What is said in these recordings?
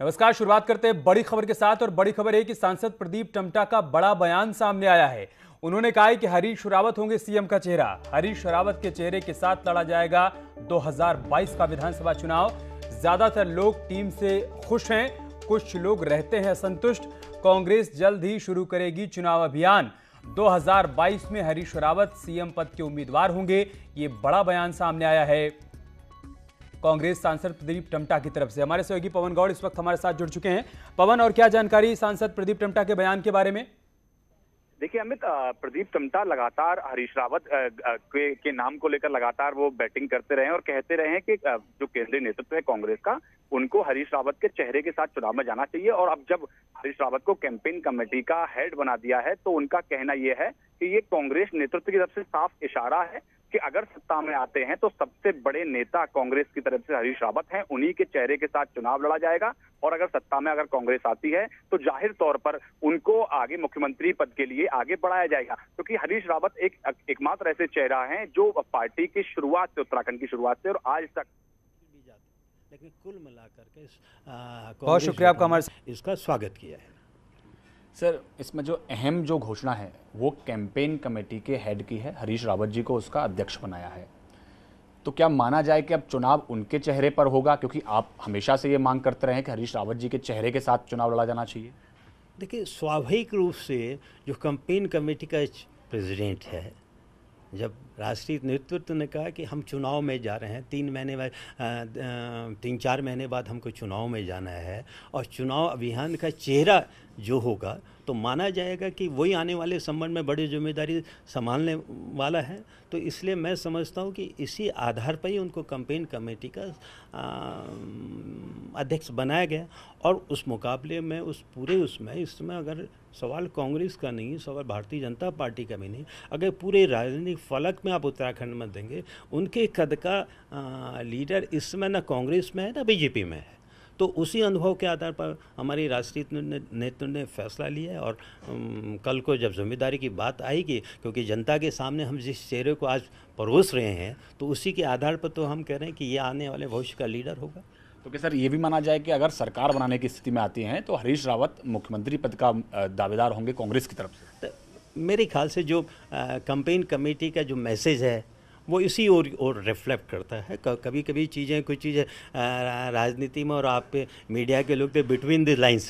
नमस्कार, शुरुआत करते हैं बड़ी खबर के साथ। और बड़ी खबर है कि सांसद प्रदीप टमटा का बड़ा बयान सामने आया है। उन्होंने कहा है कि हरीश रावत होंगे सीएम का चेहरा। हरीश रावत के चेहरे के साथ लड़ा जाएगा 2022 का विधानसभा चुनाव। ज्यादातर लोग टीम से खुश हैं, कुछ लोग रहते हैं असंतुष्ट। कांग्रेस जल्द ही शुरू करेगी चुनाव अभियान। 2022 में हरीश रावत सीएम पद के उम्मीदवार होंगे, ये बड़ा बयान सामने आया है कांग्रेस सांसद प्रदीप टमटा की तरफ से। हमारे सहयोगी पवन गौड़ इस वक्त हमारे साथ जुड़ चुके हैं। पवन, और क्या जानकारी सांसद प्रदीप टमटा के बयान के बारे में? देखिए अमित, प्रदीप टमटा लगातार हरीश रावत के नाम को लेकर लगातार वो बैटिंग करते रहे हैं और कहते रहे हैं कि जो केंद्रीय नेतृत्व है कांग्रेस का, उनको हरीश रावत के चेहरे के साथ चुनाव में जाना चाहिए। और अब जब हरीश रावत को कैंपेन कमेटी का हेड बना दिया है तो उनका कहना यह है कि ये कांग्रेस नेतृत्व की तरफ से साफ इशारा है कि अगर सत्ता में आते हैं तो सबसे बड़े नेता कांग्रेस की तरफ से हरीश रावत हैं, उन्हीं के चेहरे के साथ चुनाव लड़ा जाएगा। और अगर सत्ता में अगर कांग्रेस आती है तो जाहिर तौर पर उनको आगे मुख्यमंत्री पद के लिए आगे बढ़ाया जाएगा, क्योंकि हरीश रावत एकमात्र ऐसे चेहरा हैं जो पार्टी की शुरुआत से, उत्तराखंड की शुरुआत से और आज तक। लेकिन कुल मिलाकर के बहुत शुक्रिया आपका, हमारे इसका स्वागत किया है। सर, इसमें जो अहम जो घोषणा है वो कैंपेन कमेटी के हेड की है, हरीश रावत जी को उसका अध्यक्ष बनाया है। तो क्या माना जाए कि अब चुनाव उनके चेहरे पर होगा, क्योंकि आप हमेशा से ये मांग करते रहे हैं कि हरीश रावत जी के चेहरे के साथ चुनाव लड़ा जाना चाहिए? देखिए, स्वाभाविक रूप से जो कैंपेन कमेटी का प्रेसिडेंट है, जब राष्ट्रीय नेतृत्व ने कहा कि हम चुनाव में जा रहे हैं, 3-4 महीने बाद हमको चुनाव में जाना है और चुनाव अभियान का चेहरा जो होगा तो माना जाएगा कि वही आने वाले संबंध में बड़ी जिम्मेदारी संभालने वाला है। तो इसलिए मैं समझता हूं कि इसी आधार पर ही उनको कैंपेन कमेटी का अध्यक्ष बनाया गया। और उस मुकाबले में इसमें अगर सवाल कांग्रेस का नहीं, सवाल भारतीय जनता पार्टी का भी नहीं, अगर पूरे राजनीतिक फलक में आप उत्तराखंड में देंगे, उनके कद का लीडर इसमें ना कांग्रेस में है ना बीजेपी में है। तो उसी अनुभव के आधार पर हमारे राष्ट्रीय नेतृत्व ने फैसला लिया है। और कल को जब जिम्मेदारी की बात आएगी, क्योंकि जनता के सामने हम जिस चेहरे को आज परोस रहे हैं तो उसी के आधार पर तो हम कह रहे हैं कि ये आने वाले भविष्य का लीडर होगा। तो क्या सर ये भी माना जाए कि अगर सरकार बनाने की स्थिति में आती हैं तो हरीश रावत मुख्यमंत्री पद का दावेदार होंगे कांग्रेस की तरफ से? मेरे ख्याल से जो कैंपेन कमेटी का जो मैसेज है वो इसी और रिफ्लेक्ट करता है। कभी कभी चीज़ें, कुछ चीज़ें राजनीति में और आप पे मीडिया के लोग तो बिटवीन द लाइंस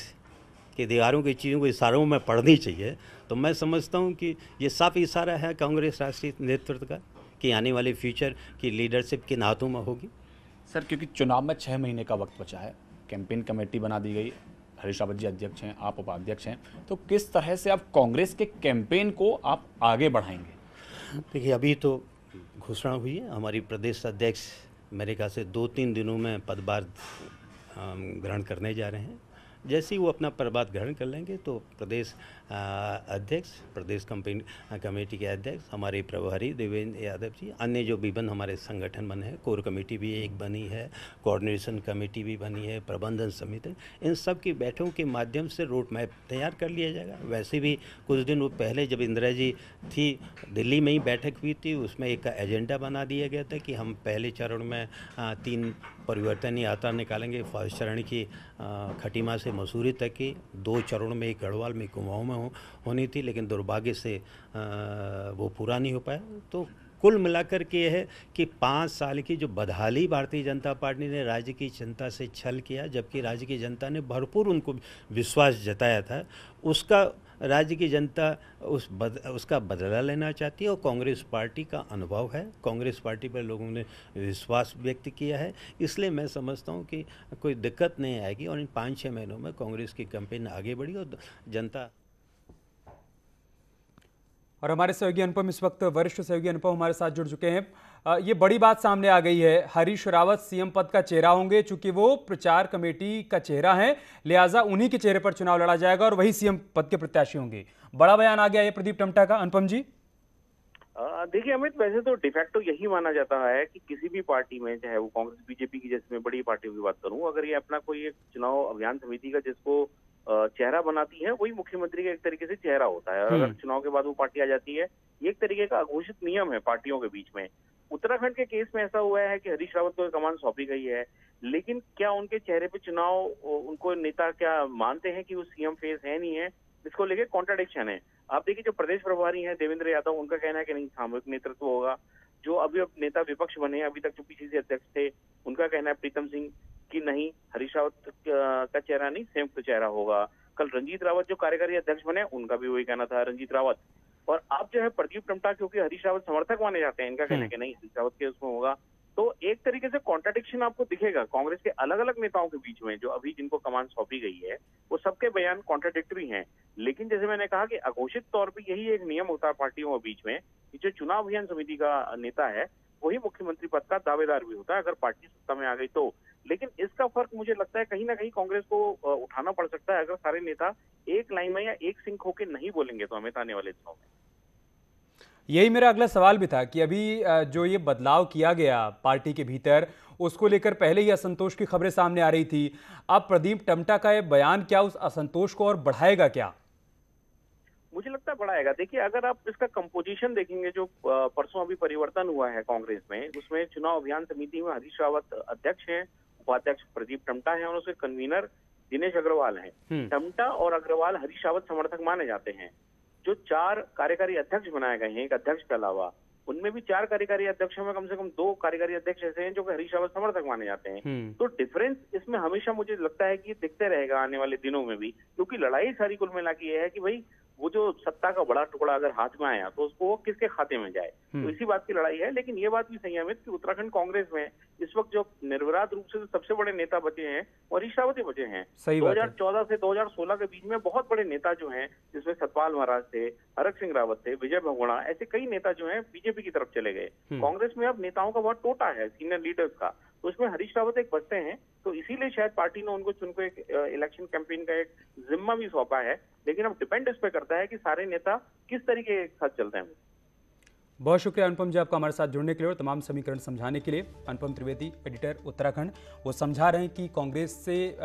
के दीवारों की चीज़ों को इशारों में पढ़नी चाहिए। तो मैं समझता हूँ कि ये साफ इशारा है कांग्रेस राष्ट्रीय नेतृत्व का कि आने वाले फ्यूचर की लीडरशिप किन हाथों में होगी। सर, क्योंकि चुनाव में 6 महीने का वक्त बचा है, कैंपेन कमेटी बना दी गई, हरीश रावत जी अध्यक्ष हैं, आप उपाध्यक्ष हैं, तो किस तरह से आप कांग्रेस के कैंपेन को आप आगे बढ़ाएंगे? देखिए, अभी तो घोषणा हुई है, हमारी प्रदेश अध्यक्ष मेरे ख्याल से 2-3 दिनों में पदभार ग्रहण करने जा रहे हैं। जैसे ही वो अपना प्रभात ग्रहण कर लेंगे तो प्रदेश अध्यक्ष, प्रदेश कमेटी के अध्यक्ष, हमारे प्रभारी देवेंद्र यादव जी, अन्य जो विभिन्न हमारे संगठन बने हैं, कोर कमेटी भी एक बनी है, कोऑर्डिनेशन कमेटी भी बनी है, प्रबंधन समिति, इन सब की बैठकों के माध्यम से रोड मैप तैयार कर लिया जाएगा। वैसे भी कुछ दिन पहले जब इंदिरा जी थी, दिल्ली में ही बैठक हुई थी, उसमें एक एजेंडा बना दिया गया था कि हम पहले चरण में 3 परिवर्तन यात्रा निकालेंगे। फर्स्ट चरण की खटीमा से मसूरी तक की, 2 चरण में, एक गढ़वाल में, कुमाऊं में होनी थी, लेकिन दुर्भाग्य से वो पूरा नहीं हो पाया। तो कुल मिलाकर के यह है कि 5 साल की जो बदहाली भारतीय जनता पार्टी ने राज्य की जनता से छल किया, जबकि राज्य की जनता ने भरपूर उनको विश्वास जताया था, उसका राज्य की जनता उसका बदला लेना चाहती है। और कांग्रेस पार्टी का अनुभव है, कांग्रेस पार्टी पर लोगों ने विश्वास व्यक्त किया है, इसलिए मैं समझता हूं कि कोई दिक्कत नहीं आएगी। और इन 5-6 महीनों में कांग्रेस की कैंपेन आगे बढ़ी और जनता। और हमारे सहयोगी अनुपम, इस वक्त वरिष्ठ सहयोगी अनुपम हमारे साथ जुड़ चुके हैं। ये बड़ी बात सामने आ गई है, हरीश रावत सीएम पद का चेहरा होंगे, चूंकि वो प्रचार कमेटी का चेहरा है, लिहाजा उन्हीं के चेहरे पर चुनाव लड़ा जाएगा और वही सीएम पद के प्रत्याशी होंगे। बड़ा बयान आ गया ये प्रदीप टमटा का। अनुपम जी, देखिए अमित, वैसे तो डिफेक्टो यही माना जाता है कि किसी भी पार्टी में, चाहे वो कांग्रेस बीजेपी की, जैसे मैं बड़ी पार्टियों की बात करूँ, अगर ये अपना कोई एक चुनाव अभियान समिति का जिसको चेहरा बनाती है वही मुख्यमंत्री का एक तरीके से चेहरा होता है। अगर चुनाव के बाद वो पार्टी आ जाती है, ये एक तरीके का अघोषित नियम है पार्टियों के बीच में। उत्तराखंड के केस में ऐसा हुआ है कि हरीश रावत को कमान सौंपी गई है, लेकिन क्या उनके चेहरे पे चुनाव उनको नेता क्या मानते हैं कि वो सीएम फेस है नहीं है, इसको लेके कॉन्ट्राडिक्शन है। आप देखिए जो प्रदेश प्रभारी हैं देवेंद्र यादव, उनका कहना है कि नहीं सामूहिक नेतृत्व होगा। जो अभी अब नेता विपक्ष बने हैं, अभी तक जो पीसीसी अध्यक्ष थे, उनका कहना है प्रीतम सिंह कि नहीं हरीश रावत का चेहरा नहीं संयुक्त चेहरा होगा। कल रंजीत रावत जो कार्यकारी अध्यक्ष बने उनका भी वही कहना था, रंजीत रावत। और अब जो है प्रदीप टमटा क्योंकि हरीश रावत समर्थक माने जाते हैं, इनका कहना है कि नहीं हरीश रावत के उसमें होगा। तो एक तरीके से कॉन्ट्राडिक्शन आपको दिखेगा कांग्रेस के अलग अलग नेताओं के बीच में, जो अभी जिनको कमान सौंपी गई है वो सबके बयान कॉन्ट्राडिक्टरी हैं। लेकिन जैसे मैंने कहा कि अघोषित तौर पे यही एक नियम होता है पार्टियों के बीच में कि जो चुनाव अभियान समिति का नेता है वही मुख्यमंत्री पद का दावेदार भी होता है अगर पार्टी सत्ता में आ गई तो। लेकिन इसका फर्क मुझे लगता है कहीं ना कहीं कांग्रेस को उठाना पड़ सकता है अगर सारे नेता एक लाइन में या एक सिंक होकर नहीं बोलेंगे तो हमें आने वाले चुनाव में। यही मेरा अगला सवाल भी था कि अभी जो ये बदलाव किया गया पार्टी के भीतर, उसको लेकर पहले ही असंतोष की खबरें सामने आ रही थी। अब प्रदीप टमटा का ये बयान क्या उस असंतोष को और बढ़ाएगा क्या? मुझे लगता है बढ़ाएगा। देखिए अगर आप इसका कंपोजिशन देखेंगे, जो परसों अभी परिवर्तन हुआ है कांग्रेस में, उसमें चुनाव अभियान समिति में हरीश रावत अध्यक्ष हैं, उपाध्यक्ष प्रदीप टमटा है और उसके कन्वीनर दिनेश अग्रवाल हैं। टमटा और अग्रवाल हरीश रावत समर्थक माने जाते हैं। जो चार कार्यकारी अध्यक्ष बनाए गए हैं एक अध्यक्ष के अलावा, उनमें भी चार कार्यकारी अध्यक्षों में कम से कम दो कार्यकारी अध्यक्ष ऐसे हैं जो कि हरीश रावत समर्थक माने जाते हैं। तो डिफरेंस इसमें हमेशा मुझे लगता है कि ये दिखते रहेगा आने वाले दिनों में भी, क्योंकि लड़ाई सारी कुल मिला के ये है कि भाई वो जो सत्ता का बड़ा टुकड़ा अगर हाथ में आया तो उसको किसके खाते में जाए, तो इसी बात की लड़ाई है। लेकिन ये बात भी सही है अमित कि उत्तराखंड कांग्रेस में इस वक्त जो निर्विवाद रूप से सबसे बड़े नेता बचे हैं वो हरीश रावत ही बचे हैं। 2014 से 2016 के बीच में बहुत बड़े नेता जो हैं, जिसमें सतपाल महाराज थे, हरक सिंह रावत थे, विजय भगोड़ा, ऐसे कई नेता जो है बीजेपी की तरफ चले गए। कांग्रेस में अब नेताओं का बहुत टोटा है सीनियर लीडर्स का, तो उसमें हरीश रावत एक बचते हैं। तो इसीलिए शायद पार्टी ने उनको चुनकर एक इलेक्शन कैंपेन का एक जिम्मा भी सौंपा है। लेकिन अब डिपेंड इस पे करता है कि सारे नेता किस तरीके के साथ चलते हैं। बहुत शुक्रिया अनुपम जी आपका हमारे साथ जुड़ने के लिए और तमाम समीकरण समझाने के लिए। अनुपम त्रिवेदी एडिटर उत्तराखंड, वो समझा रहे हैं कि कांग्रेस से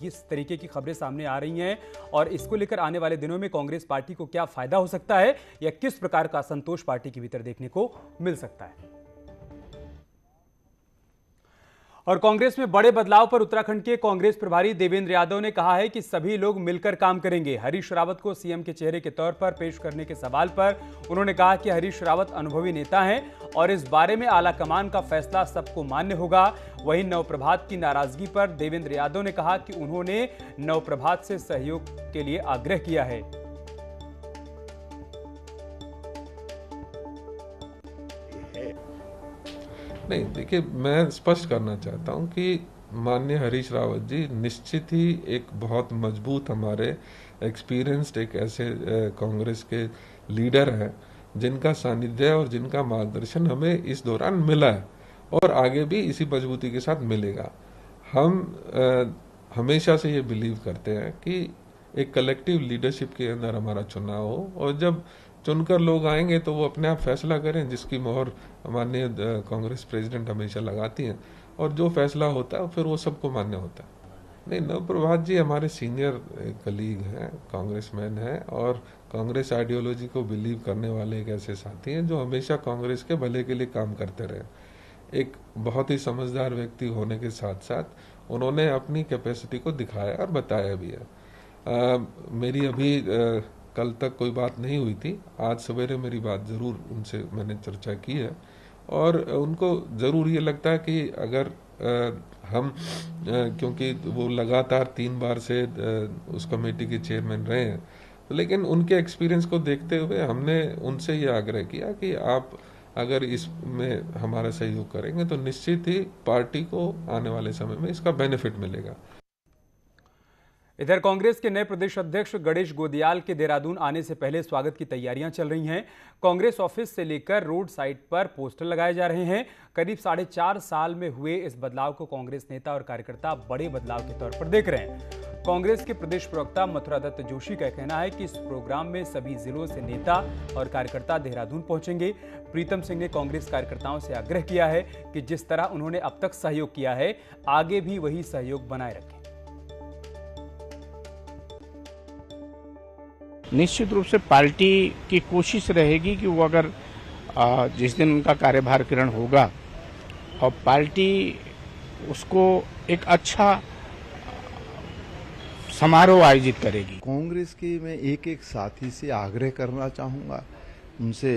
किस तरीके की खबरें सामने आ रही हैं और इसको लेकर आने वाले दिनों में कांग्रेस पार्टी को क्या फायदा हो सकता है या किस प्रकार का असंतोष पार्टी के भीतर देखने को मिल सकता है। और कांग्रेस में बड़े बदलाव पर उत्तराखंड के कांग्रेस प्रभारी देवेंद्र यादव ने कहा है कि सभी लोग मिलकर काम करेंगे। हरीश रावत को सीएम के चेहरे के तौर पर पेश करने के सवाल पर उन्होंने कहा कि हरीश रावत अनुभवी नेता हैं और इस बारे में आला कमान का फैसला सबको मान्य होगा। वहीं नवप्रभात की नाराजगी पर देवेंद्र यादव ने कहा कि उन्होंने नवप्रभात से सहयोग के लिए आग्रह किया है। नहीं देखिए, मैं स्पष्ट करना चाहता हूं कि माननीय हरीश रावत जी निश्चित ही एक बहुत मजबूत हमारे एक्सपीरियंस्ड एक ऐसे कांग्रेस के लीडर हैं जिनका सानिध्य और जिनका मार्गदर्शन हमें इस दौरान मिला है और आगे भी इसी मजबूती के साथ मिलेगा। हम हमेशा से ये बिलीव करते हैं कि एक कलेक्टिव लीडरशिप के अंदर हमारा चुनाव हो और जब चुनकर लोग आएंगे तो वो अपने आप फैसला करें जिसकी मोहर माननीय कांग्रेस प्रेसिडेंट हमेशा लगाती हैं और जो फैसला होता है फिर वो सबको मान्य होता है। नहीं, नवप्रभात जी हमारे सीनियर कलीग हैं, कांग्रेसमैन हैं और कांग्रेस आइडियोलॉजी को बिलीव करने वाले एक ऐसे साथी हैं जो हमेशा कांग्रेस के भले के लिए काम करते रहे। एक बहुत ही समझदार व्यक्ति होने के साथ साथ उन्होंने अपनी कैपेसिटी को दिखाया और बताया भी है। मेरी अभी कल तक कोई बात नहीं हुई थी, आज सवेरे मेरी बात ज़रूर उनसे मैंने चर्चा की है और उनको ज़रूर ये लगता है कि अगर हम क्योंकि वो लगातार 3 बार से उस कमेटी के चेयरमैन रहे हैं, लेकिन उनके एक्सपीरियंस को देखते हुए हमने उनसे ये आग्रह किया कि आप अगर इसमें हमारा सहयोग करेंगे तो निश्चित ही पार्टी को आने वाले समय में इसका बेनिफिट मिलेगा। इधर कांग्रेस के नए प्रदेश अध्यक्ष गणेश गोदियाल के देहरादून आने से पहले स्वागत की तैयारियां चल रही हैं। कांग्रेस ऑफिस से लेकर रोड साइड पर पोस्टर लगाए जा रहे हैं। करीब 4.5 साल में हुए इस बदलाव को कांग्रेस नेता और कार्यकर्ता बड़े बदलाव के तौर पर देख रहे हैं। कांग्रेस के प्रदेश प्रवक्ता मथुरा दत्त जोशी का कहना है कि इस प्रोग्राम में सभी जिलों से नेता और कार्यकर्ता देहरादून पहुंचेंगे। प्रीतम सिंह ने कांग्रेस कार्यकर्ताओं से आग्रह किया है कि जिस तरह उन्होंने अब तक सहयोग किया है आगे भी वही सहयोग बनाए रखें। निश्चित रूप से पार्टी की कोशिश रहेगी कि वो अगर जिस दिन उनका कार्यभार ग्रहण होगा और पार्टी उसको एक अच्छा समारोह आयोजित करेगी। कांग्रेस के मैं एक साथी से आग्रह करना चाहूँगा, उनसे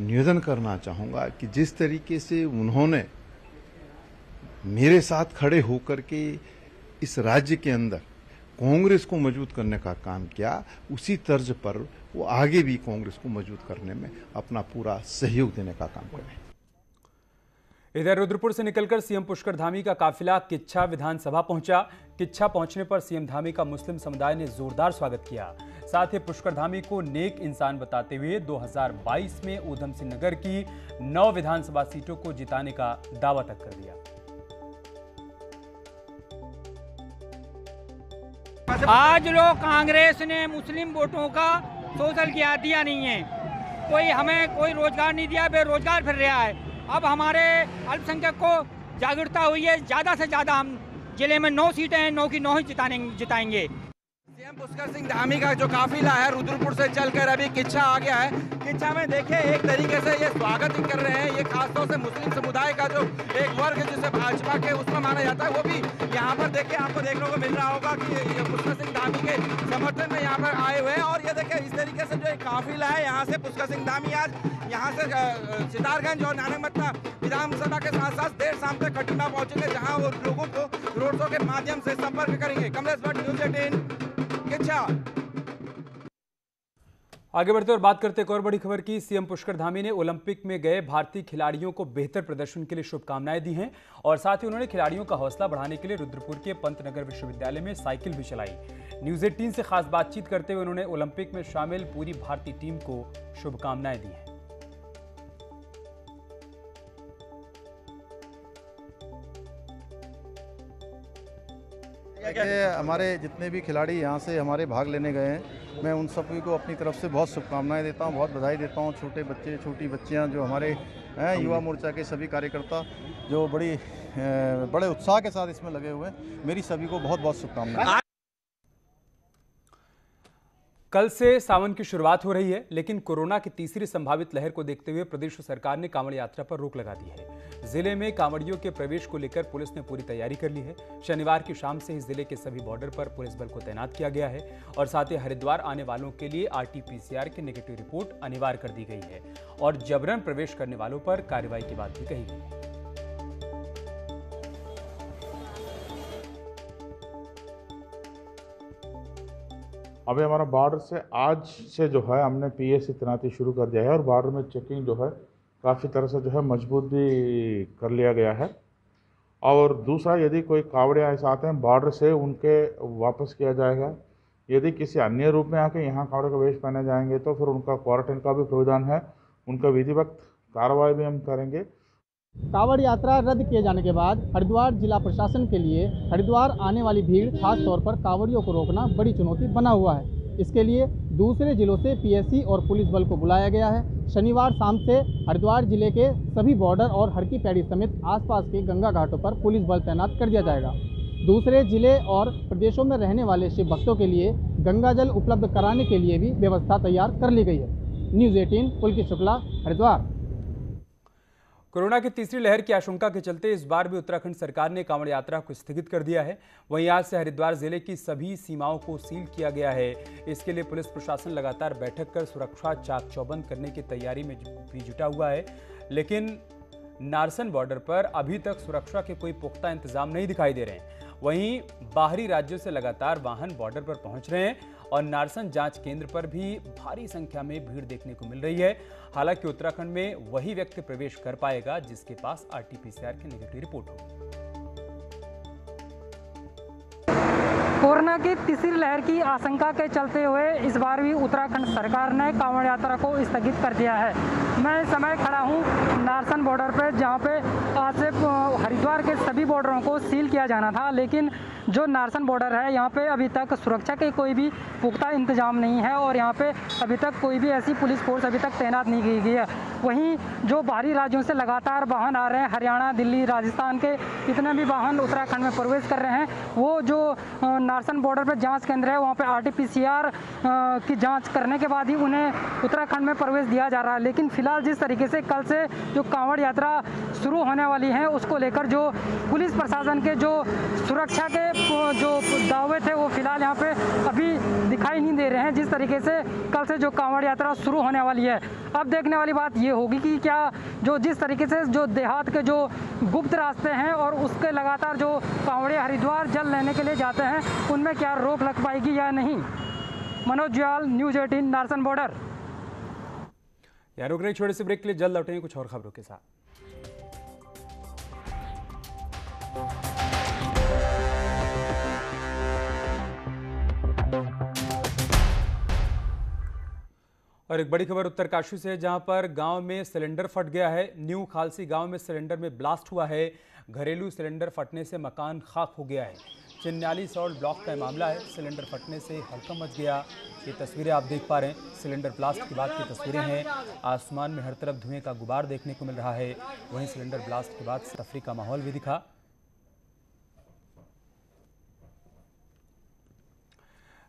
निवेदन करना चाहूँगा कि जिस तरीके से उन्होंने मेरे साथ खड़े होकर के इस राज्य के अंदर कांग्रेस को मजबूत करने का काम किया, उसी तर्ज पर वो आगे भी कांग्रेस को मजबूत करने में अपना पूरा सहयोग देने का काम करें। इधर रुद्रपुर से निकलकर सीएम पुष्कर धामी का काफिला किच्छा विधानसभा पहुंचा। किच्छा पहुंचने पर सीएम धामी का मुस्लिम समुदाय ने जोरदार स्वागत किया। साथ ही पुष्कर धामी को नेक इंसान बताते हुए 2022 में ऊधम सिंह नगर की 9 विधानसभा सीटों को जिताने का दावा तक कर दिया। आज लोग कांग्रेस ने मुस्लिम वोटों का शोषण किया, दिया नहीं है, कोई हमें कोई रोजगार नहीं दिया, बेरोजगार फिर रहा है। अब हमारे अल्पसंख्यक को जागरूकता हुई है, ज़्यादा से ज़्यादा हम जिले में 9 सीटें हैं, 9 की 9 ही जिताएंगे। सीएम पुष्कर सिंह धामी का जो काफिला है रुद्रपुर से चलकर अभी किच्छा आ गया है। किच्छा में देखें एक तरीके से ये स्वागत कर रहे हैं, ये खासतौर से मुस्लिम समुदाय का जो एक वर्ग है जिसे भाजपा के उसमें माना जाता है, वो भी यहाँ पर देखें आपको देखने को मिल रहा होगा कि पुष्कर सिंह धामी के समर्थन में यहाँ पर आए हुए हैं। और ये देखें इस तरीके से जो एक काफिला है, यहाँ से पुष्कर सिंह धामी आज यहाँ से सितारगंज और नानक मत्ता विधानसभा के साथ साथ देर शाम तक कटुना पहुँचेंगे, जहाँ वो लोगों को रोड शो के माध्यम से संपर्क करेंगे। कमलेश भट्ट, न्यूज़ 18 किच्छा। आगे बढ़ते और बात करते एक और बड़ी खबर की। सीएम पुष्कर धामी ने ओलंपिक में गए भारतीय खिलाड़ियों को बेहतर प्रदर्शन के लिए शुभकामनाएं दी हैं और साथ ही उन्होंने खिलाड़ियों का हौसला बढ़ाने के लिए रुद्रपुर के पंत नगर विश्वविद्यालय में साइकिल भी चलाई। न्यूज़ 18 से खास बातचीत करते हुए उन्होंने ओलंपिक में शामिल पूरी भारतीय टीम को शुभकामनाएं दी हैं। हमारे जितने भी खिलाड़ी यहाँ से हमारे भाग लेने गए हैं, मैं उन सभी को अपनी तरफ से बहुत शुभकामनाएं देता हूँ, बहुत बधाई देता हूँ। छोटे बच्चे, छोटी बच्चियाँ, जो हमारे युवा मोर्चा के सभी कार्यकर्ता जो बड़े उत्साह के साथ इसमें लगे हुए हैं, मेरी सभी को बहुत बहुत शुभकामनाएं। कल से सावन की शुरुआत हो रही है, लेकिन कोरोना की तीसरी संभावित लहर को देखते हुए प्रदेश सरकार ने कांवड़ यात्रा पर रोक लगा दी है। जिले में कांवड़ियों के प्रवेश को लेकर पुलिस ने पूरी तैयारी कर ली है। शनिवार की शाम से ही जिले के सभी बॉर्डर पर पुलिस बल को तैनात किया गया है और साथ ही हरिद्वार आने वालों के लिए RT-PCR की नेगेटिव रिपोर्ट अनिवार्य कर दी गई है और जबरन प्रवेश करने वालों पर कार्रवाई की बात भी कही गई है। अभी हमारा बॉर्डर से आज से जो है हमने PA की तैनाती शुरू कर दिया है और बॉर्डर में चेकिंग जो है काफ़ी तरह से जो है मजबूत भी कर लिया गया है। और दूसरा, यदि कोई कावड़े ऐसे आते हैं बॉर्डर से, उनके वापस किया जाएगा। यदि किसी अन्य रूप में आके यहाँ कावड़े का वेश पहने जाएंगे तो फिर उनका क्वारंटाइन का भी प्रावधान है, उनका विधिवत कार्रवाई भी हम करेंगे। कांवड़ यात्रा रद्द किए जाने के बाद हरिद्वार जिला प्रशासन के लिए हरिद्वार आने वाली भीड़, खास तौर पर कांवड़ियों को रोकना बड़ी चुनौती बना हुआ है। इसके लिए दूसरे जिलों से PSC और पुलिस बल को बुलाया गया है। शनिवार शाम से हरिद्वार जिले के सभी बॉर्डर और हरकी पैड़ी समेत आसपास के गंगा घाटों पर पुलिस बल तैनात कर दिया जाएगा। दूसरे जिले और प्रदेशों में रहने वाले शिव भक्तों के लिए गंगा जल उपलब्ध कराने के लिए भी व्यवस्था तैयार कर ली गई है। न्यूज़ 18 पुलकित शुक्ला, हरिद्वार। कोरोना की तीसरी लहर की आशंका के चलते इस बार भी उत्तराखंड सरकार ने कांवड़ यात्रा को स्थगित कर दिया है। वहीं आज से हरिद्वार जिले की सभी सीमाओं को सील किया गया है। इसके लिए पुलिस प्रशासन लगातार बैठक कर सुरक्षा चाक चौबंद करने की तैयारी में भी जुटा हुआ है, लेकिन नारसन बॉर्डर पर अभी तक सुरक्षा के कोई पुख्ता इंतजाम नहीं दिखाई दे रहे हैं। वहीं बाहरी राज्यों से लगातार वाहन बॉर्डर पर पहुंच रहे हैं और नारसन जांच केंद्र पर भी भारी संख्या में भीड़ देखने को मिल रही है। हालांकि उत्तराखंड में वही व्यक्ति प्रवेश कर पाएगा जिसके पास RT-PCR की नेगेटिव रिपोर्ट हो। कोरोना की तीसरी लहर की आशंका के चलते हुए इस बार भी उत्तराखंड सरकार ने कांवड़ यात्रा को स्थगित कर दिया है। मैं इस समय खड़ा हूँ नारसन बॉर्डर पर, जहाँ पे आज से हरिद्वार के सभी बॉर्डरों को सील किया जाना था, लेकिन जो नारसन बॉर्डर है यहाँ पे अभी तक सुरक्षा के कोई भी पुख्ता इंतजाम नहीं है और यहाँ पे अभी तक कोई भी ऐसी पुलिस फोर्स अभी तक तैनात नहीं की गई है। वहीं जो बाहरी राज्यों से लगातार वाहन आ रहे हैं, हरियाणा, दिल्ली, राजस्थान के इतने भी वाहन उत्तराखंड में प्रवेश कर रहे हैं, वो जो नारसन बॉर्डर पर जाँच केंद्र है वहाँ पर RT-PCR की जाँच करने के बाद ही उन्हें उत्तराखंड में प्रवेश दिया जा रहा है। लेकिन फिलहाल जिस तरीके से कल से जो कांवड़ यात्रा शुरू होने वाली है उसको लेकर जो पुलिस प्रशासन के जो सुरक्षा के जो दावे थे वो फिलहाल यहाँ पे अभी दिखाई नहीं दे रहे हैं, जिस तरीके से कल से जो कांवड़ यात्रा शुरू होने वाली है। अब देखने वाली बात ये होगी कि क्या जो जिस तरीके से जो देहात के जो गुप्त रास्ते हैं और उसके लगातार जो कांवड़े हरिद्वार जल लेने के लिए जाते हैं उनमें क्या रोक लग पाएगी या नहीं। Manoj Jayal, News 18, Narsan border. यार रुक रहे छोटे से ब्रेक के लिए, जल्द लौटेंगे कुछ और खबरों के साथ। और एक बड़ी खबर उत्तरकाशी से है, जहां पर गांव में सिलेंडर फट गया है। न्यू खालसी गांव में सिलेंडर में ब्लास्ट हुआ है। घरेलू सिलेंडर फटने से मकान खाक हो गया है। चंदनैली सॉल्ट ब्लॉक का मामला है। सिलेंडर फटने से हड़कंप मच गया। ये तस्वीरें आप देख पा रहे हैं, सिलेंडर ब्लास्ट के बाद की तस्वीरें हैं। आसमान में हर तरफ धुएं का गुबार देखने को मिल रहा है। वहीं सिलेंडर ब्लास्ट के बाद तफरी का माहौल भी दिखा।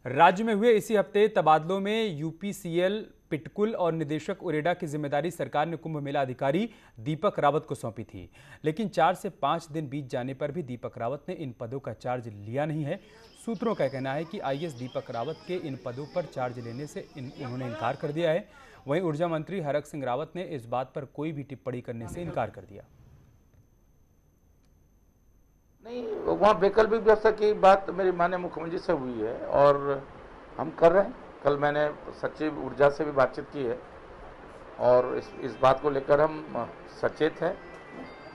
राज्य में हुए इसी हफ्ते तबादलों में UPCL पिटकुल और निदेशक उरेडा की जिम्मेदारी सरकार ने कुंभ मेला अधिकारी दीपक रावत को सौंपी थी, लेकिन 4 से 5 दिन बीत जाने पर भी दीपक रावत ने इन पदों का चार्ज लिया नहीं है। सूत्रों का कहना है कि IAS दीपक रावत के इन पदों पर चार्ज लेने से उन्होंने इनकार कर दिया है। वहीं ऊर्जा मंत्री हरक सिंह रावत ने इस बात पर कोई भी टिप्पणी करने से इनकार कर दिया। नहीं, वहाँ वैकल्पिक व्यवस्था की बात मेरी माननीय मुख्यमंत्री से हुई है और हम कर रहे हैं। कल मैंने सचिव ऊर्जा से भी बातचीत की है और इस बात को लेकर हम सचेत हैं।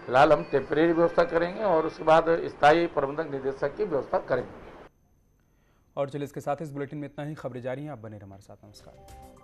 फिलहाल हम टेम्परेरी व्यवस्था करेंगे और उसके बाद स्थायी प्रबंधक निदेशक की व्यवस्था करेंगे। और चलिए इसके साथ इस बुलेटिन में इतना ही। खबरें जारी हैं, आप बने रहिए हमारे साथ। नमस्कार।